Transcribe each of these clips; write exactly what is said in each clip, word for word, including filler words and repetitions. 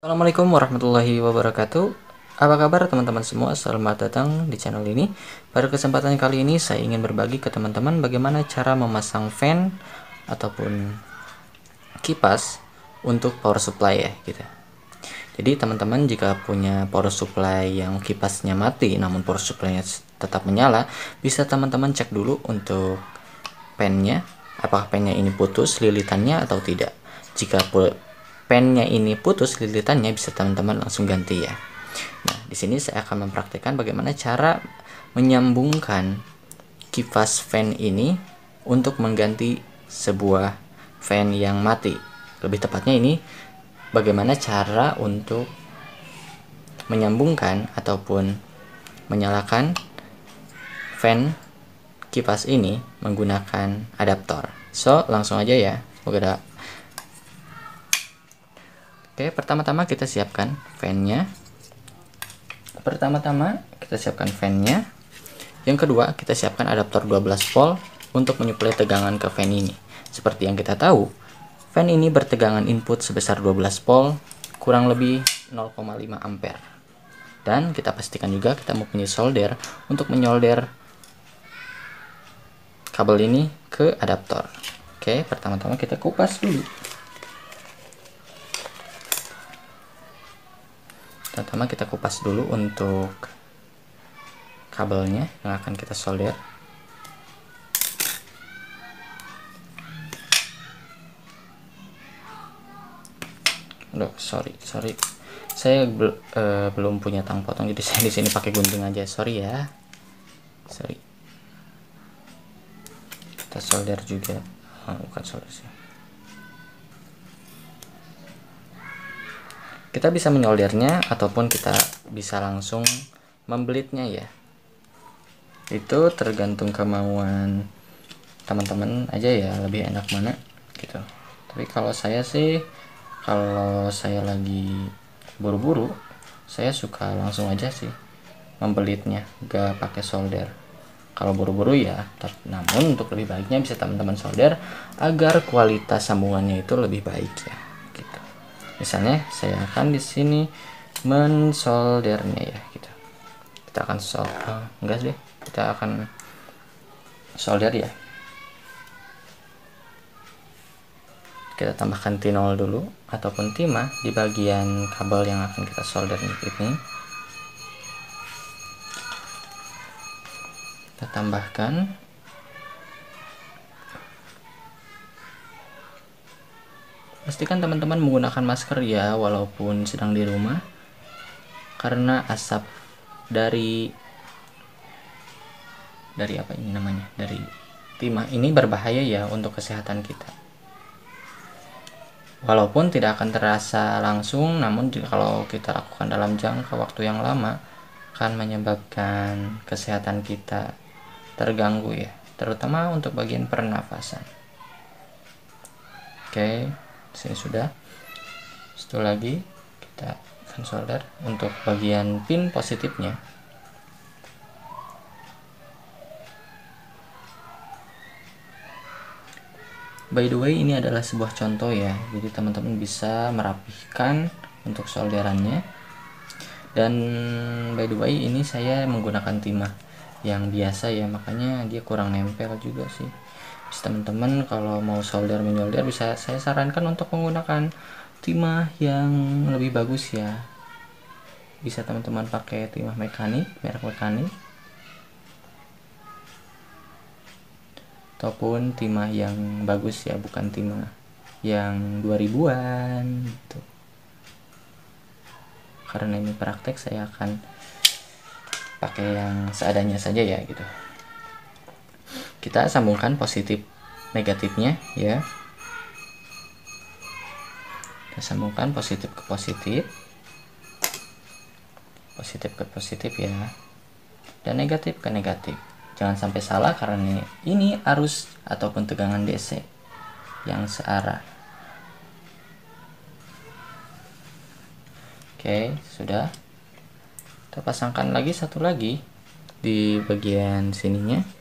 Assalamualaikum warahmatullahi wabarakatuh. Apa kabar teman-teman semua? Selamat datang di channel ini. Pada kesempatan kali ini saya ingin berbagi ke teman-teman bagaimana cara memasang fan ataupun kipas untuk power supply ya gitu. Jadi teman-teman jika punya power supply yang kipasnya mati namun power supply-nya tetap menyala, bisa teman-teman cek dulu untuk fan-nya, apakah fan-nya ini putus lilitannya atau tidak. Jika pennya ini putus lilitannya, bisa teman-teman langsung ganti ya. Nah, di sini saya akan mempraktikkan bagaimana cara menyambungkan kipas fan ini untuk mengganti sebuah fan yang mati. Lebih tepatnya ini bagaimana cara untuk menyambungkan ataupun menyalakan fan kipas ini menggunakan adaptor. So, langsung aja ya. Semoga ada. Oke, pertama-tama kita siapkan fan-nya. Pertama-tama kita siapkan fan-nya. Yang kedua, kita siapkan adaptor dua belas volt untuk menyuplai tegangan ke fan ini. Seperti yang kita tahu, fan ini bertegangan input sebesar dua belas volt, kurang lebih nol koma lima ampere. Dan kita pastikan juga kita mempunyai solder untuk menyolder kabel ini ke adaptor. Oke, pertama-tama kita kupas dulu. Pertama kita kupas dulu untuk kabelnya yang akan kita solder. Loh, sorry, sorry, saya bel uh, belum punya tang potong, jadi saya di sini pakai gunting aja. Sorry ya, sorry. Kita solder juga, oh, bukan solder sih. Kita bisa menyoldernya ataupun kita bisa langsung membelitnya ya. Itu tergantung kemauan teman-teman aja ya, lebih enak mana gitu. Tapi kalau saya sih, kalau saya lagi buru-buru, saya suka langsung aja sih membelitnya, gak pakai solder. Kalau buru-buru ya, namun untuk lebih baiknya bisa teman-teman solder agar kualitas sambungannya itu lebih baik ya. Misalnya saya akan di sini mensoldernya ya gitu. Kita akan solder, oh, enggak deh, kita akan solder ya. Kita tambahkan tinol dulu ataupun timah di bagian kabel yang akan kita solder ini. Kita tambahkan. Pastikan teman-teman menggunakan masker ya walaupun sedang di rumah, karena asap dari dari apa ini namanya, dari timah ini berbahaya ya untuk kesehatan kita. Walaupun tidak akan terasa langsung, namun kalau kita lakukan dalam jangka waktu yang lama akan menyebabkan kesehatan kita terganggu ya, terutama untuk bagian pernafasan. Oke, sini sudah. Satu lagi kita akan solder untuk bagian pin positifnya. By the way, ini adalah sebuah contoh ya, jadi teman-teman bisa merapihkan untuk solderannya. Dan by the way, ini saya menggunakan timah yang biasa ya, makanya dia kurang nempel juga sih. Teman-teman kalau mau solder menyolder, bisa saya sarankan untuk menggunakan timah yang lebih bagus ya. Bisa teman-teman pakai timah mekanik, merek mekanik, ataupun timah yang bagus ya, bukan timah yang dua ribuan gitu. Karena ini praktek, saya akan pakai yang seadanya saja ya gitu. Kita sambungkan positif negatifnya ya. Kita sambungkan positif ke positif, positif ke positif ya, dan negatif ke negatif. Jangan sampai salah karena ini arus ataupun tegangan D C yang searah. Oke, sudah. Kita pasangkan lagi satu lagi di bagian sininya.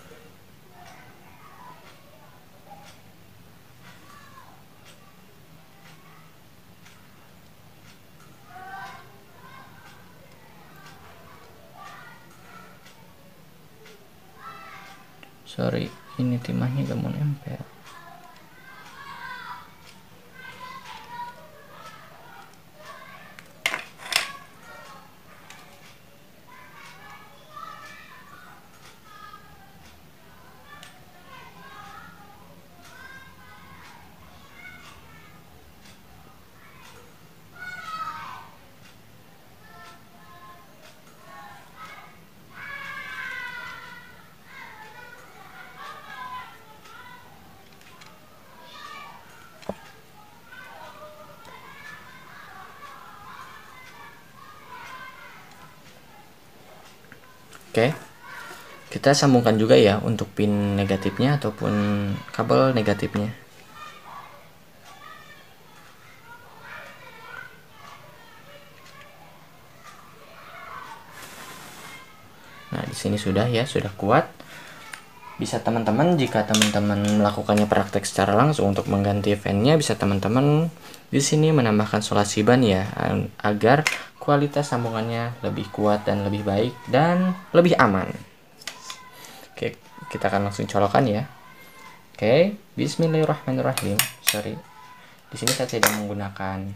Sorry, ini timahnya gak mau nempel. Oke, kita sambungkan juga ya untuk pin negatifnya ataupun kabel negatifnya. Nah, di sini sudah ya, sudah kuat. Bisa teman-teman, jika teman-teman melakukannya praktek secara langsung untuk mengganti fan-nya, bisa teman-teman di sini menambahkan solasi ban ya, agar kualitas sambungannya lebih kuat dan lebih baik dan lebih aman. Oke, kita akan langsung colokan ya. Oke, bismillahirrahmanirrahim. Sorry, di sini saya tidak menggunakan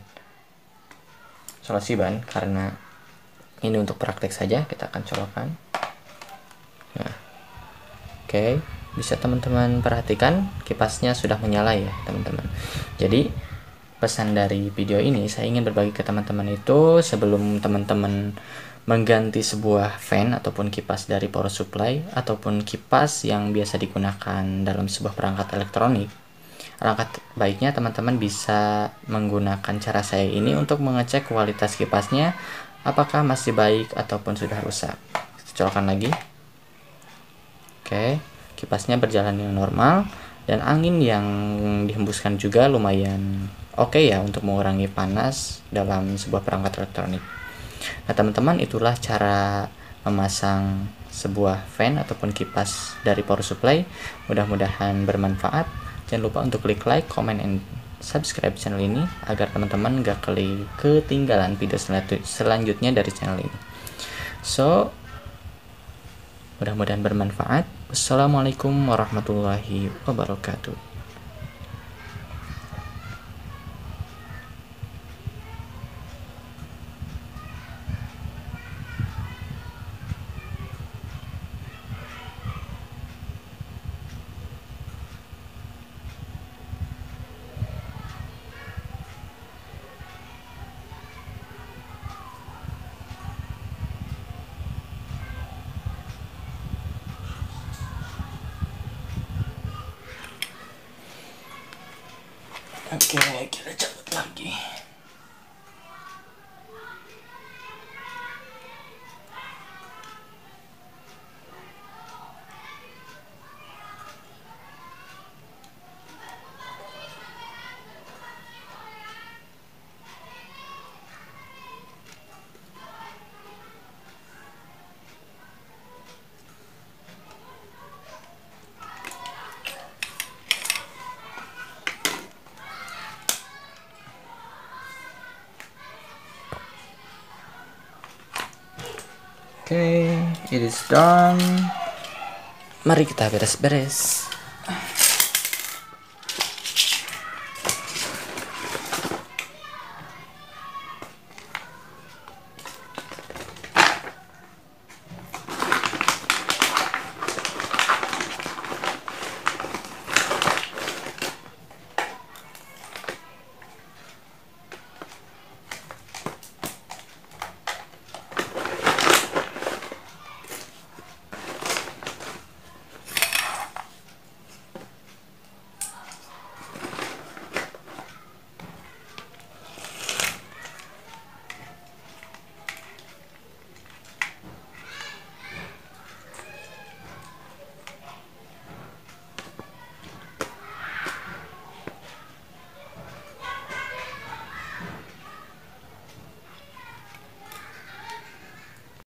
solasi ban karena ini untuk praktek saja. Kita akan colokan. Nah, oke, bisa teman-teman perhatikan kipasnya sudah menyala ya, teman-teman. Jadi pesan dari video ini saya ingin berbagi ke teman-teman itu, sebelum teman-teman mengganti sebuah fan ataupun kipas dari power supply ataupun kipas yang biasa digunakan dalam sebuah perangkat elektronik, alangkah baiknya teman-teman bisa menggunakan cara saya ini untuk mengecek kualitas kipasnya apakah masih baik ataupun sudah rusak. Kita colokan lagi. Oke, kipasnya berjalan dengan normal dan angin yang dihembuskan juga lumayan oke ya untuk mengurangi panas dalam sebuah perangkat elektronik. Nah teman-teman, itulah cara memasang sebuah fan ataupun kipas dari power supply. Mudah-mudahan bermanfaat. Jangan lupa untuk klik like, comment, and subscribe channel ini agar teman-teman gak ketinggalan video sel selanjutnya dari channel ini. So, mudah-mudahan bermanfaat. Wassalamualaikum warahmatullahi wabarakatuh. Oke, kita cabut lagi. Oke, okay, it is done. Mari kita beres-beres.